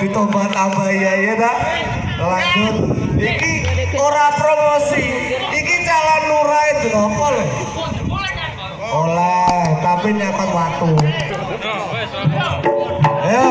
ditobat abaya ya dah. Lanjut. Iki ora promosi. Iki calon nurai itu apa le? Oleh tapi nyapat waktu. Ya.